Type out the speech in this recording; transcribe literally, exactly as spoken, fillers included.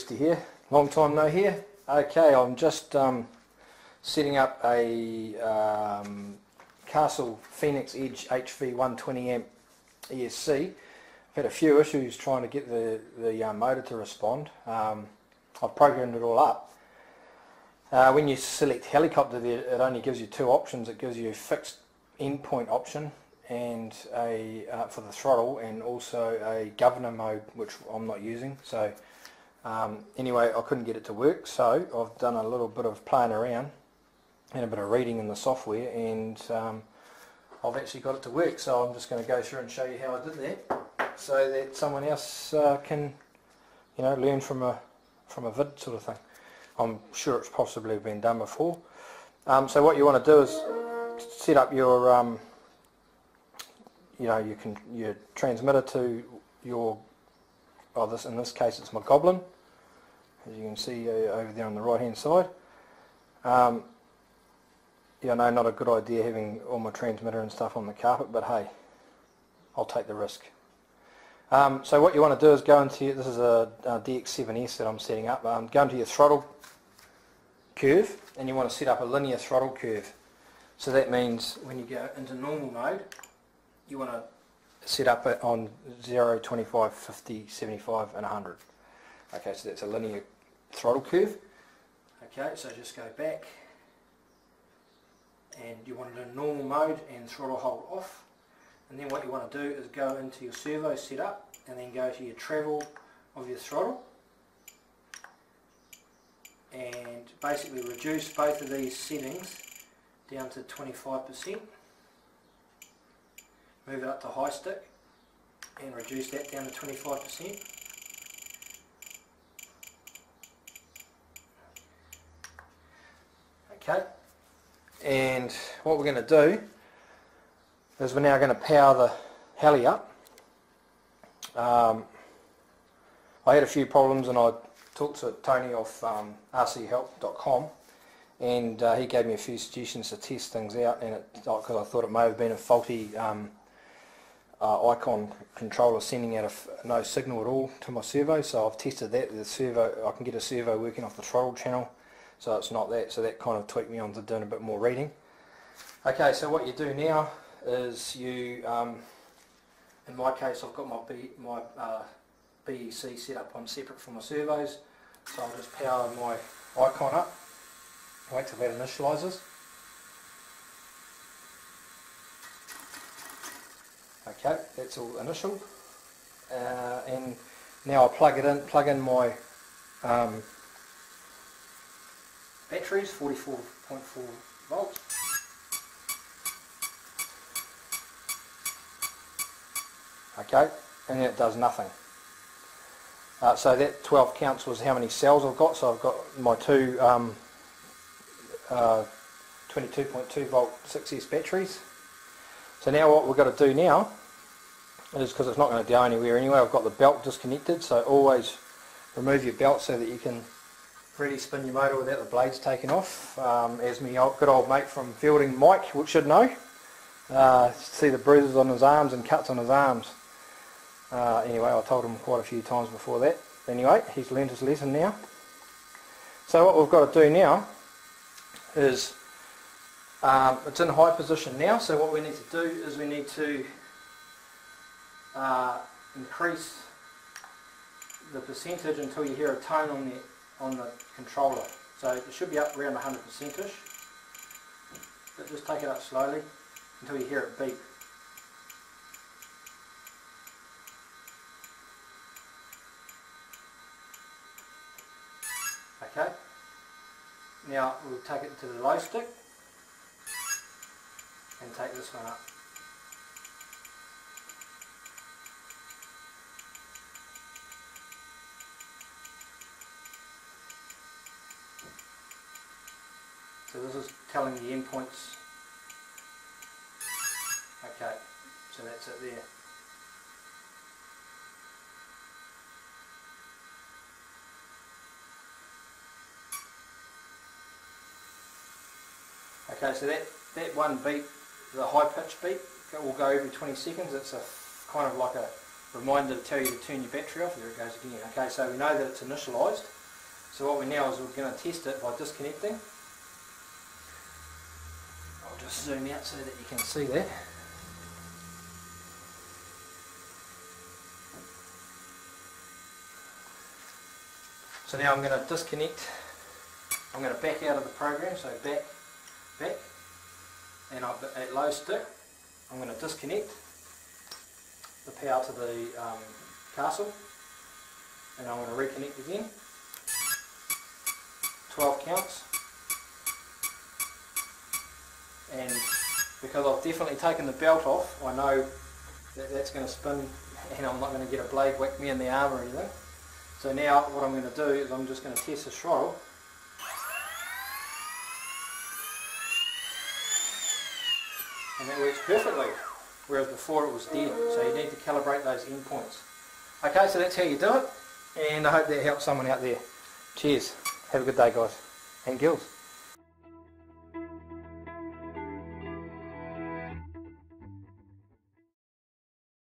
Westy here. Long time no here. Okay, I'm just um, setting up a um, Castle Phoenix Edge H V one twenty amp E S C. I've had a few issues trying to get the, the uh, motor to respond. Um, I've programmed it all up. Uh, when you select helicopter there, it only gives you two options. It gives you a fixed endpoint option and a uh, for the throttle, and also a governor mode, which I'm not using. So um, anyway, I couldn't get it to work, so I've done a little bit of playing around and a bit of reading in the software, and um, I've actually got it to work. So I'm just going to go through and show you how I did that, so that someone else uh, can, you know, learn from a from a vid sort of thing. I'm sure it's possibly been done before. Um, so what you want to do is set up your um, you know, you can your transmitter to your, oh, this in this case it's my Goblin, as you can see uh, over there on the right hand side. Um, yeah, no, not a good idea having all my transmitter and stuff on the carpet, but hey, I'll take the risk. Um, so what you want to do is go into, this is a, a D X seven S that I'm setting up. Um, go into your throttle curve, and you want to set up a linear throttle curve. So that means when you go into normal mode, you want to set up it on zero, twenty-five, fifty, seventy-five and one hundred. Okay, so that's a linear throttle curve. Okay, so just go back, and you want it in normal mode and throttle hold off. And then what you want to do is go into your servo setup, and then go to your travel of your throttle, and basically reduce both of these settings down to twenty-five percent. Move it up to high stick and reduce that down to twenty-five percent. Okay, and what we're going to do is we're now going to power the heli up. Um, I had a few problems, and I talked to Tony off um, r c help dot com, and uh, he gave me a few suggestions to test things out, and because I thought it may have been a faulty um, Uh, icon controller sending out a f no signal at all to my servo. So I've tested that. The servo, I can get a servo working off the throttle channel, so it's not that. So that kind of tweaked me on to doing a bit more reading. Okay, so what you do now is you, um, in my case, I've got my B, my uh, B E C set up on separate from my servos, so I'll just power my icon up. Wait till that initializes. Okay, that's all initial, uh, and now I plug it in. Plug in my um, batteries, forty-four point four volts. Okay, and that does nothing. Uh, so that twelve counts was how many cells I've got. So I've got my two um, uh, twenty-two point two volt six S batteries. So now what we've got to do now is, because it's not going to go anywhere anyway, I've got the belt disconnected, so always remove your belt so that you can really spin your motor without the blades taken off. Um, as my good old mate from Fielding, Mike, should know, uh, see the bruises on his arms and cuts on his arms. Uh, anyway, I told him quite a few times before that. Anyway, he's learned his lesson now. So what we've got to do now is, Um, it's in high position now, so what we need to do is we need to uh, increase the percentage until you hear a tone on the, on the controller. So it should be up around one hundred percent-ish, but just take it up slowly until you hear it beep. Okay, now we'll take it to the low stick, and take this one up. So this is telling the endpoints. Okay, so that's it there. Okay, so that, that one beat, the high pitch beat, will go every twenty seconds. It's a kind of like a reminder to tell you to turn your battery off. There it goes again. Okay, so we know that it's initialized. So what we now is we're going to test it by disconnecting. I'll just zoom out so that you can see that. So now I'm going to disconnect. I'm going to back out of the program, so back, back, and I'll, at low stick, I'm going to disconnect the power to the um, Castle, and I'm going to reconnect again. twelve counts, and because I've definitely taken the belt off, I know that that's going to spin, and I'm not going to get a blade whack me in the arm or anything. So now what I'm going to do is I'm just going to test the throttle. And that works perfectly, whereas before it was dead. So you need to calibrate those endpoints. Okay, so that's how you do it, and I hope that helps someone out there. Cheers, have a good day guys and girls.